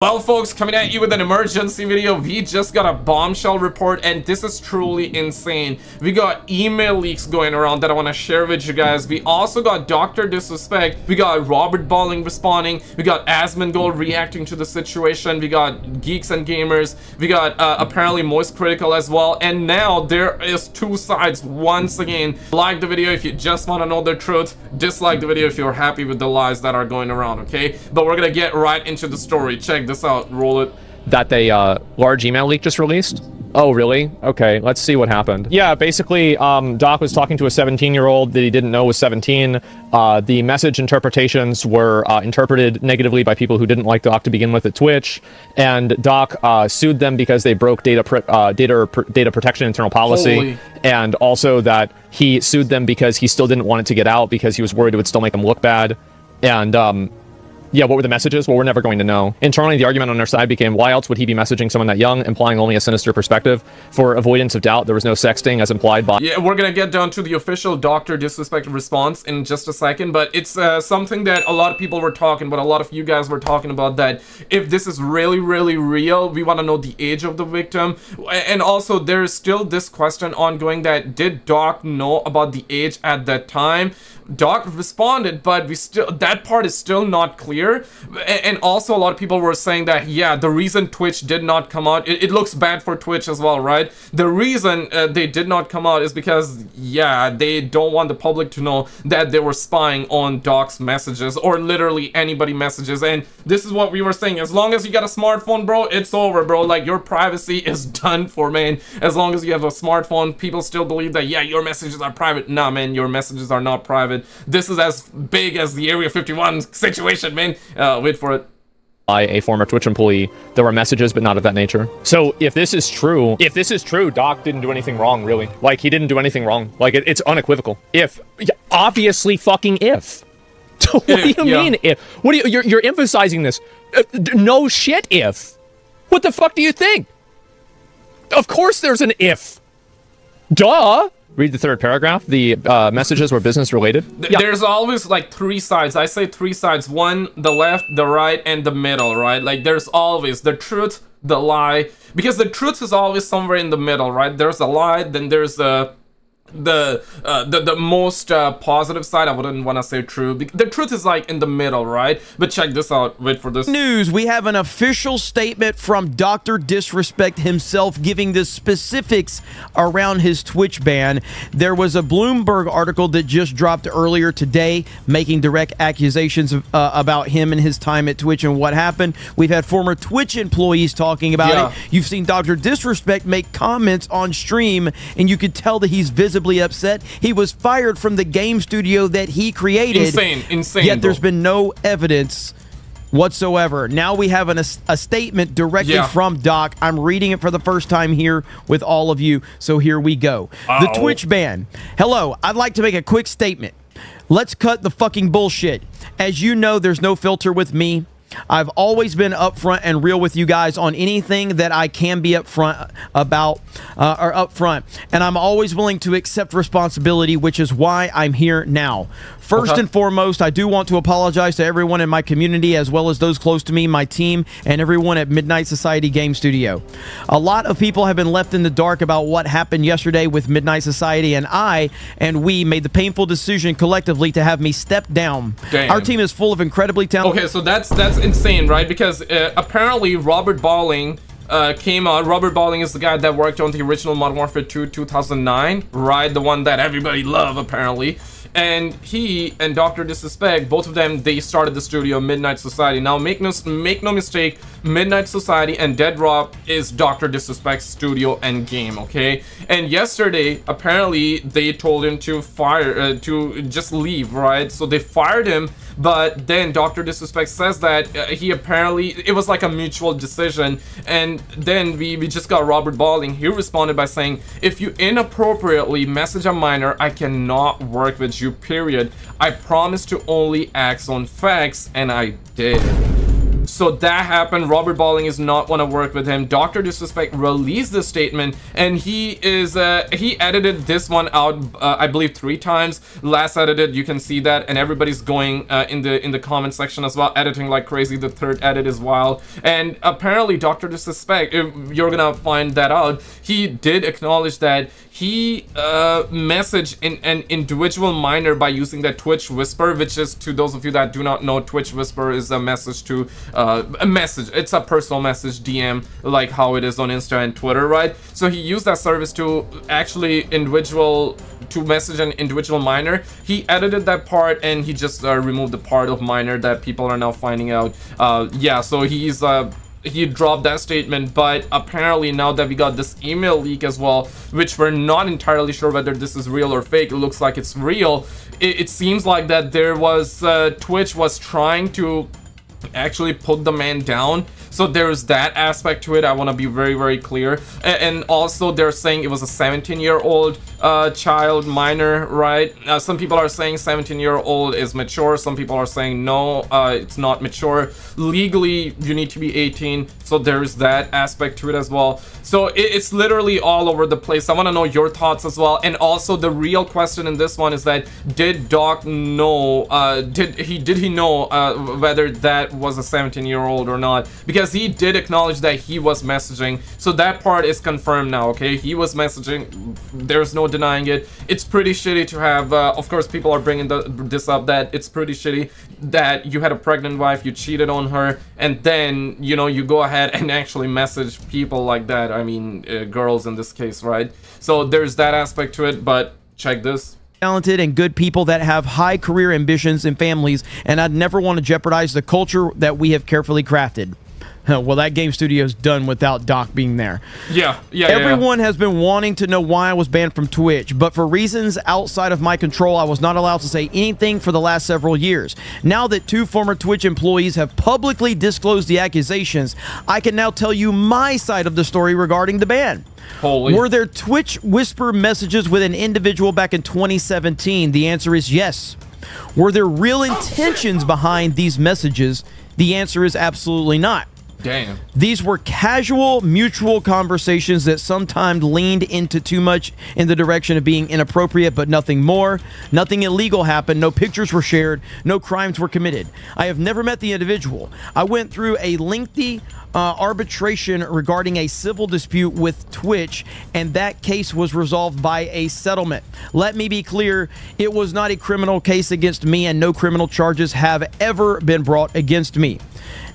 Well, folks, coming at you with an emergency video. We just got a bombshell report, and this is truly insane. We got email leaks going around that I want to share with you guys. We also got Dr. Disrespect. We got Robert Balling responding. We got Asmongold reacting to the situation. We got Geeks and Gamers. We got apparently Most Critical as well. And now there is two sides once again. Like the video if you just want to know the truth. Dislike the video if you're happy with the lies that are going around, okay? But we're going to get right into the story. Check this out. Roll it. That a large email leak just released. Oh, really? Okay, let's see what happened. Yeah, basically, Doc was talking to a 17-year-old that he didn't know was 17. The message interpretations were interpreted negatively by people who didn't like Doc to begin with at Twitch, and Doc sued them because they broke data protection internal policy. Holy. And also that he sued them because he still didn't want it to get out because he was worried it would still make them look bad. And yeah, what were the messages? Well, we're never going to know. Internally, the argument on our side became, why else would he be messaging someone that young, implying only a sinister perspective? For avoidance of doubt, there was no sexting, as implied by... Yeah, we're gonna get down to the official Dr. Disrespect response in just a second, but it's something that a lot of people were talking about, a lot of you guys were talking about, that if this is really, really real, we want to know the age of the victim. And also, there's still this question ongoing that, did Doc know about the age at that time? Doc responded, but we still, that part is still not clear. And also a lot of people were saying that, yeah, the reason Twitch did not come out, it looks bad for Twitch as well, right? The reason they did not come out is because, yeah, they don't want the public to know that they were spying on Doc's messages, or literally anybody messages. And this is what we were saying, as long as you got a smartphone, bro, it's over, bro. Like, your privacy is done for, man. As long as you have a smartphone, people still believe that, yeah, your messages are private. Nah, man, your messages are not private. This is as big as the Area 51 situation, man. Wait for it. By a former Twitch employee, there were messages, but not of that nature. So if this is true, Doc didn't do anything wrong, really. Like, he didn't do anything wrong. Like, it's unequivocal. If, obviously fucking if. What do you mean if? What do you, you're emphasizing this. No shit if. What the fuck do you think? Of course there's an if. Duh. Read the third paragraph. The messages were business related. Yeah. There's always like three sides. I say three sides. One, the left, the right, and the middle, right? Like, there's always the truth, the lie, because the truth is always somewhere in the middle, right? There's a lie, then there's the most positive side. I wouldn't want to say true. The truth is like in the middle, right? But check this out. Wait for this news. We have an official statement from Dr. Disrespect himself giving the specifics around his Twitch ban. There was a Bloomberg article that just dropped earlier today making direct accusations about him and his time at Twitch and what happened. We've had former Twitch employees talking about it. You've seen Dr. Disrespect make comments on stream, and you could tell that he's visible upset. He was fired from the game studio that he created. Insane. Yet there's been no evidence whatsoever. Now we have a statement directly from Doc. I'm reading it for the first time here with all of you, so here we go. The Twitch ban. Hello, I'd like to make a quick statement. Let's cut the fucking bullshit. As you know, there's no filter with me. I've always been upfront and real with you guys on anything that I can be upfront about or upfront, and I'm always willing to accept responsibility, which is why I'm here now. First and foremost, I do want to apologize to everyone in my community, as well as those close to me, my team, and everyone at Midnight Society Game Studio. A lot of people have been left in the dark about what happened yesterday with Midnight Society, and we made the painful decision collectively to have me step down. Damn. Our team is full of incredibly talented... Okay, so that's insane, right? Because apparently Robert Balling... came out. Robert Balling is the guy that worked on the original Modern Warfare 2 2009, right? The one that everybody loved, apparently. And he and Dr. Disrespect, both of them, they started the studio Midnight Society. Now, make no mistake, Midnight Society and Dead Drop is Dr. Disrespect's studio and game, okay? And yesterday, apparently, they told him to fire, to just leave, right? So they fired him, but then Dr. Disrespect says that he apparently, it was like a mutual decision. And then we just got Robert Balling. He responded by saying, if you inappropriately message a minor, I cannot work with you, period. I promise to only act on facts, and I did. So that happened. Robert Balling is not want to work with him. Dr. Disrespect released this statement, and he edited this one out, I believe 3 times. Last edited, you can see that, and everybody's going in the comment section as well, editing like crazy. The third edit is wild, and apparently Dr. Disrespect, you're gonna find that out, he did acknowledge that he messaged an individual minor by using that Twitch whisper, which is, to those of you that do not know, Twitch whisper is a message to a message. It's a personal message, DM, like how it is on Insta and Twitter, right? So he used that service to actually message an individual minor. He edited that part, and he just removed the part of minor that people are now finding out. Yeah, so he's he dropped that statement, but apparently now that we got this email leak as well, which we're not entirely sure whether this is real or fake. It looks like it's real. It seems like that there was Twitch was trying to actually put the man down, so there's that aspect to it. I want to be very, very clear. And also they're saying it was a 17-year-old child minor, right? Some people are saying 17-year-old is mature, some people are saying no, it's not mature. Legally you need to be 18, so there's that aspect to it as well. So it's literally all over the place. I want to know your thoughts as well. And also the real question in this one is that, did Doc know, did he know whether that was a 17-year-old or not? Because he did acknowledge that he was messaging, so that part is confirmed now. Okay, he was messaging, there's no denying it. It's pretty shitty to have of course people are bringing this up, that it's pretty shitty that you had a pregnant wife, you cheated on her, and then, you know, you go ahead and actually message people like that. I mean, girls in this case, right? So there's that aspect to it. But check this. Talented and good people that have high career ambitions and families, and I'd never want to jeopardize the culture that we have carefully crafted. Well, that game studio's done without Doc being there. Yeah. Everyone has been wanting to know why I was banned from Twitch, but for reasons outside of my control, I was not allowed to say anything for the last several years. Now that 2 former Twitch employees have publicly disclosed the accusations, I can now tell you my side of the story regarding the ban. Holy. Were there Twitch whisper messages with an individual back in 2017? The answer is yes. Were there real intentions behind these messages? The answer is absolutely not. Damn. These were casual, mutual conversations that sometimes leaned into too much in the direction of being inappropriate, but nothing more. Nothing illegal happened. No pictures were shared. No crimes were committed. I have never met the individual. I went through a lengthy arbitration regarding a civil dispute with Twitch, and that case was resolved by a settlement. Let me be clear, it was not a criminal case against me, and no criminal charges have ever been brought against me.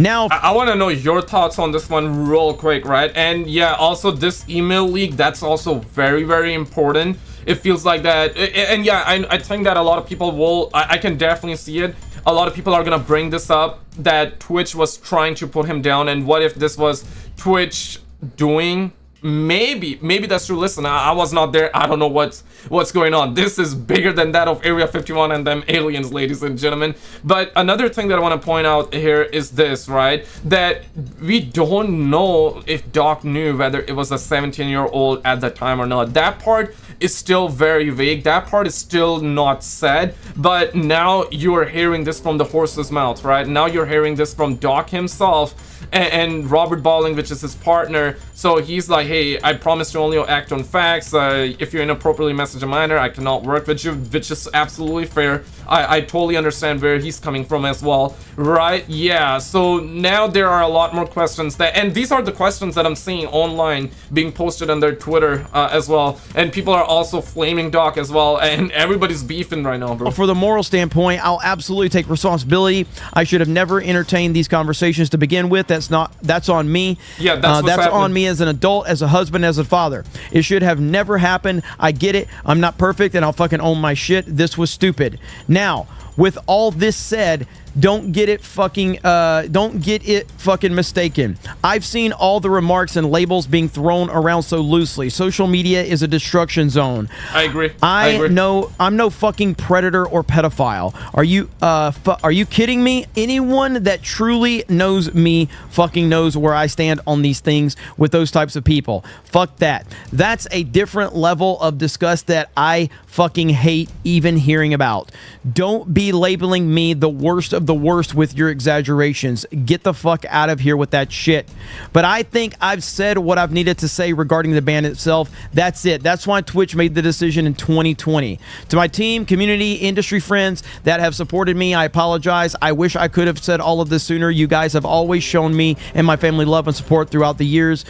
Now I want to know your thoughts on this one real quick, right? And yeah, also this email leak, that's also very, very important. It feels like that. And yeah, I think that a lot of people will, I can definitely see it. A lot of people are gonna bring this up, that Twitch was trying to put him down, and what if this was Twitch doing? Maybe that's true. Listen, I was not there. I don't know what's going on. This is bigger than that of Area 51 and them aliens, ladies and gentlemen. But another thing that I want to point out here is this, right? That we don't know if Doc knew whether it was a 17-year-old at the time or not. That part is still very vague. That part is still not said. But now you are hearing this from the horse's mouth, right? Now you're hearing this from Doc himself and Robert Balling, which is his partner. So he's like, hey, I promise to only act on facts. If you inappropriately message a minor, I cannot work with you, which is absolutely fair. I totally understand where he's coming from as well, right? Yeah, so now there are a lot more questions that, and these are the questions that I'm seeing online being posted on their Twitter as well, and people are also flaming Doc as well, and everybody's beefing right now, bro. For the moral standpoint, I'll absolutely take responsibility. I should have never entertained these conversations to begin with. That's on me. Yeah, that's on me as an adult, as a husband, as a father. It should have never happened. I get it. I'm not perfect, and I'll fucking own my shit. This was stupid. Now, with all this said, don't get it fucking mistaken. I've seen all the remarks and labels being thrown around so loosely. Social media is a destruction zone. I agree. I agree. Know I'm no fucking predator or pedophile. Are you kidding me? Anyone that truly knows me fucking knows where I stand on these things with those types of people. Fuck that. That's a different level of disgust that I fucking hate even hearing about. Don't be labeling me the worst of the worst with your exaggerations. Get the fuck out of here with that shit. But I think I've said what I've needed to say regarding the ban itself. That's it. That's why Twitch made the decision in 2020. To my team, community, industry friends that have supported me, I apologize. I wish I could have said all of this sooner. You guys have always shown me and my family love and support throughout the years.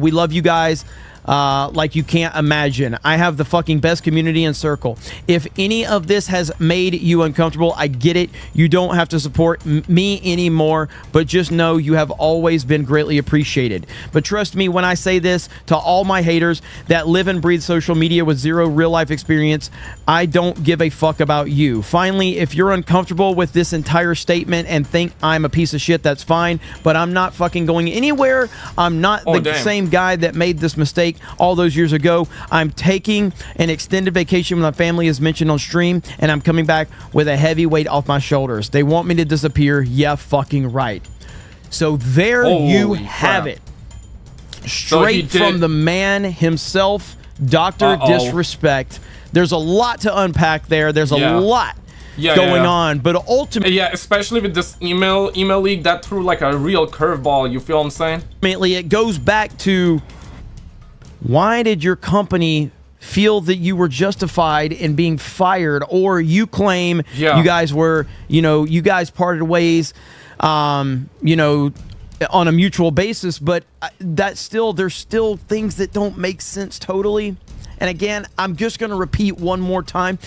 We love you guys. Like you can't imagine. I have the fucking best community and circle. If any of this has made you uncomfortable, I get it. You don't have to support me anymore, but just know you have always been greatly appreciated. But trust me when I say this to all my haters that live and breathe social media with zero real life experience, I don't give a fuck about you. Finally, if you're uncomfortable with this entire statement and think I'm a piece of shit, that's fine, but I'm not fucking going anywhere. I'm not the same guy that made this mistake all those years ago. I'm taking an extended vacation when my family is mentioned on stream, and I'm coming back with a heavy weight off my shoulders. They want me to disappear. Yeah, fucking right. So there you have it. Straight from the man himself, Dr. Disrespect. There's a lot to unpack there. There's a lot going on, but ultimately, especially with this email leak, that threw like a real curveball. You feel what I'm saying? Ultimately, it goes back to, why did your company feel that you were justified in being fired? Or you claim you guys were, you know, you guys parted ways, you know, on a mutual basis, but that's still, there's still things that don't make sense totally. And again, I'm just going to repeat one more time.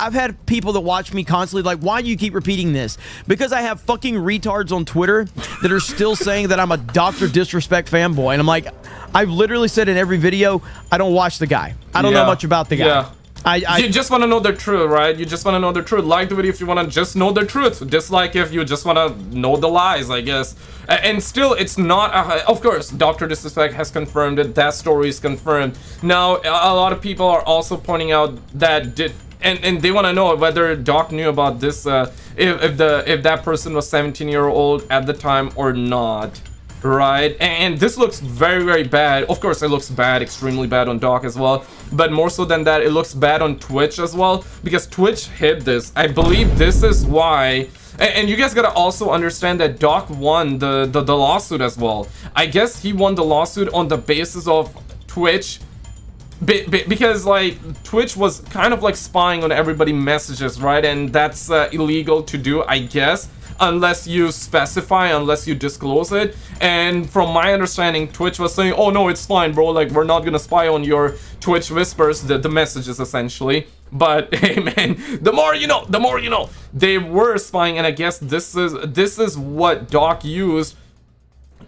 I've had people that watch me constantly like, why do you keep repeating this? Because I have fucking retards on Twitter that are still saying that I'm a Dr. Disrespect fanboy. And I'm like, I've literally said in every video, I don't watch the guy. I don't know much about the guy. You just want to know the truth, right? You just want to know the truth. Like the video if you want to just know the truth. Dislike if you just want to know the lies, I guess. And still, it's not... of course, Dr. Disrespect has confirmed it. That story is confirmed. Now, a lot of people are also pointing out that... And they want to know whether Doc knew about this, if that person was 17-year-old at the time or not, right? And this looks very, very bad. Of course, it looks bad, extremely bad on Doc as well. But more so than that, it looks bad on Twitch as well, because Twitch hid this. I believe this is why... And you guys gotta also understand that Doc won the lawsuit as well. I guess he won the lawsuit on the basis of Twitch... Because like Twitch was kind of like spying on everybody's messages, right? And that's illegal to do, I guess, unless you specify, unless you disclose it. And from my understanding, Twitch was saying, oh no, it's fine, bro, like we're not gonna spy on your Twitch whispers, the messages essentially. But hey man, the more you know, the more you know. They were spying, and I guess this is what Doc used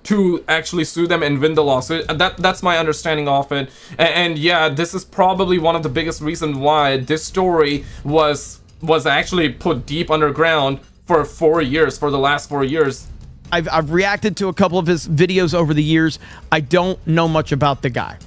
to actually sue them and win the lawsuit. That's my understanding of it. And yeah, this is probably one of the biggest reasons why this story was actually put deep underground for 4 years, for the last 4 years. I've reacted to a couple of his videos over the years. I don't know much about the guy.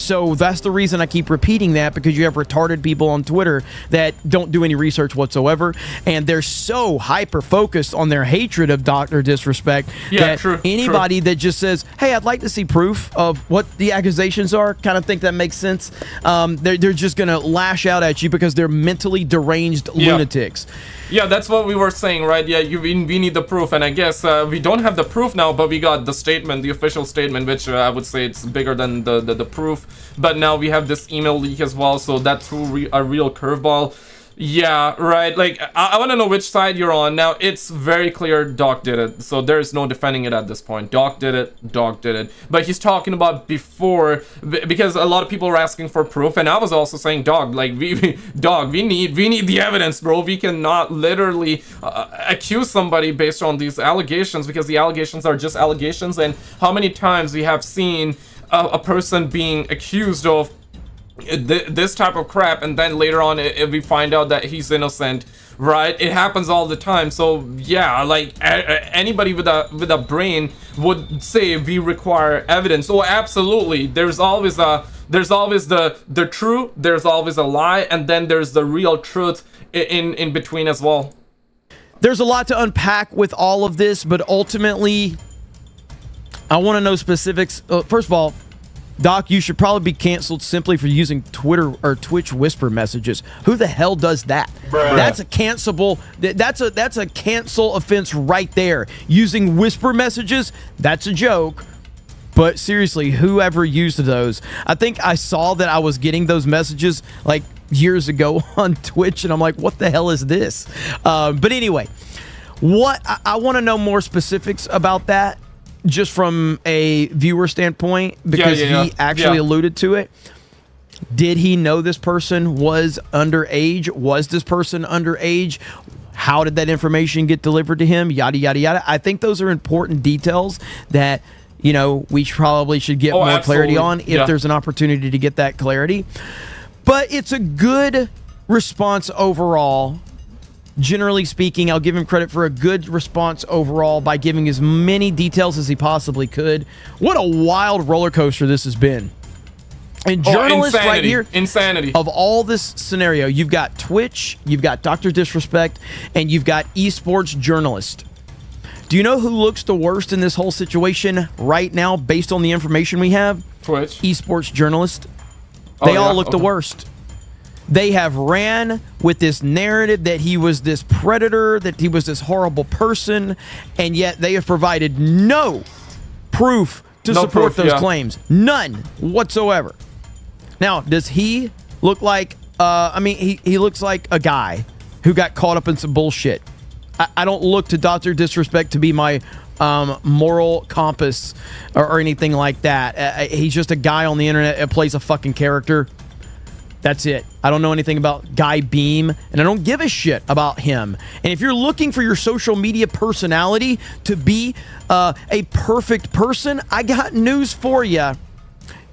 So that's the reason I keep repeating that, because you have retarded people on Twitter that don't do any research whatsoever, and they're so hyper-focused on their hatred of Dr. Disrespect that anybody that just says, hey, I'd like to see proof of what the accusations are, kind of think that makes sense, they're just going to lash out at you because they're mentally deranged lunatics. Yeah, that's what we were saying, right? Yeah, we need the proof, and I guess we don't have the proof now, but we got the statement, the official statement, which I would say it's bigger than the proof. But now we have this email leak as well, so that threw a real curveball. Yeah, right, like, I want to know which side you're on. Now, it's very clear Doc did it, so there is no defending it at this point. Doc did it, Doc did it. But he's talking about before, because a lot of people were asking for proof, and I was also saying, Doc, like, we need the evidence, bro. We cannot literally accuse somebody based on these allegations, because the allegations are just allegations, and how many times we have seen a person being accused of this type of crap, and then later on we find out that he's innocent, right? It happens all the time. So yeah, like anybody with a brain would say we require evidence. Oh, absolutely. There's always the true, there's always a lie, and then there's the real truth in between as well. There's a lot to unpack with all of this, but ultimately I want to know specifics. First of all, Doc, you should probably be canceled simply for using Twitter or Twitch whisper messages. Who the hell does that? Bruh. That's a cancelable. That's a cancel offense right there. Using whisper messages, that's a joke. But seriously, whoever used those, I think I saw that I was getting those messages like years ago on Twitch, and I'm like, what the hell is this? But anyway, what I want to know more specifics about that. Just from a viewer standpoint, because he actually alluded to it. Did he know this person was underage? Was this person underage? How did that information get delivered to him? Yada, yada, yada. I think those are important details that, you know, we probably should get more clarity on if there's an opportunity to get that clarity. But it's a good response overall. Generally speaking, I'll give him credit for a good response overall by giving as many details as he possibly could. What a wild roller coaster this has been. And journalists right here, insanity of all this scenario. You've got Twitch, you've got Dr. Disrespect, and you've got esports journalists. Do you know who looks the worst in this whole situation right now based on the information we have? Twitch. Esports journalists. They all look the worst. They have ran with this narrative that he was this predator, that he was this horrible person, and yet they have provided no proof to support those claims. None whatsoever. Now, does he look like, I mean, he looks like a guy who got caught up in some bullshit. I don't look to Dr. Disrespect to be my moral compass or anything like that. He's just a guy on the internet that plays a fucking character. That's it. I don't know anything about Guy Beam, and I don't give a shit about him. And if you're looking for your social media personality to be a perfect person, I got news for you.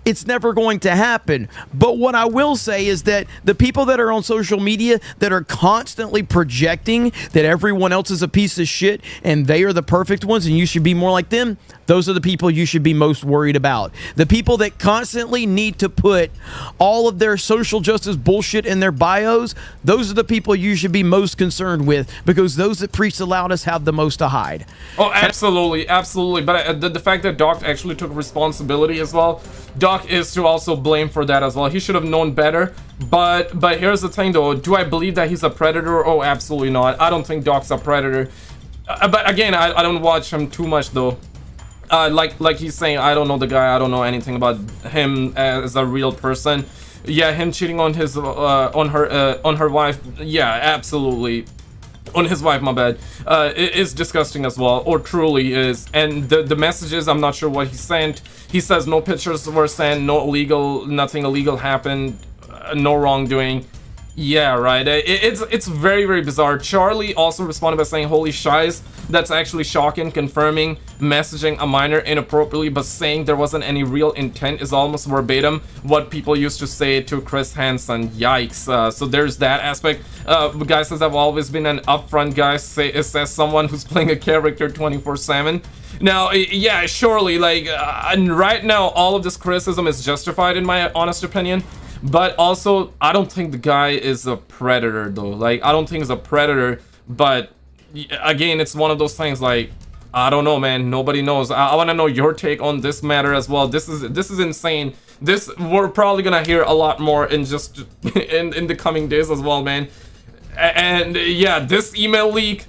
It's never going to happen. But what I will say is that the people that are on social media that are constantly projecting that everyone else is a piece of shit and they are the perfect ones and you should be more like them, those are the people you should be most worried about. The people that constantly need to put all of their social justice bullshit in their bios, those are the people you should be most concerned with, because those that preach the loudest have the most to hide. Oh, absolutely, absolutely. But the fact that Doc actually took responsibility as well, Doc is to also blame for that as well. He should have known better. But here's the thing though, do I believe that he's a predator? Oh, absolutely not. I don't think Doc's a predator. But again, I don't watch him too much though. Like he's saying, I don't know the guy. I don't know anything about him as a real person. Yeah, him cheating on his on her wife. Yeah, absolutely. On his wife, my bad. It is disgusting as well, or truly is. And the messages, I'm not sure what he sent. He says no pictures were sent, no illegal, nothing illegal happened, no wrongdoing. Yeah, right. It's very, very bizarre. Charlie also responded by saying, holy shiz, that's actually shocking. Confirming messaging a minor inappropriately but saying there wasn't any real intent is almost verbatim what people used to say to Chris Hansen. Yikes. So there's that aspect. Guy says, I've always been an upfront guy, says someone who's playing a character 24/7. Now, yeah, surely, like, and right now all of this criticism is justified in my honest opinion. But also, I don't think the guy is a predator, though. Like, I don't think he's a predator. But, again, it's one of those things, like, I don't know, man. Nobody knows. I want to know your take on this matter as well. This is insane. This, we're probably going to hear a lot more in just in the coming days as well, man. And, yeah, this email leak,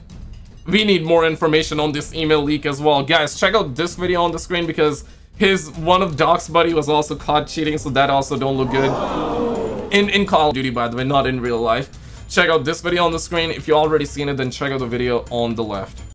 we need more information on this email leak as well. Guys, check out this video on the screen, because one of Doc's buddy was also caught cheating, so that also don't look good. In Call of Duty, by the way, not in real life. Check out this video on the screen. If you already seen it, then check out the video on the left.